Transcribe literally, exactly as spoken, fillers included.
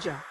Raja.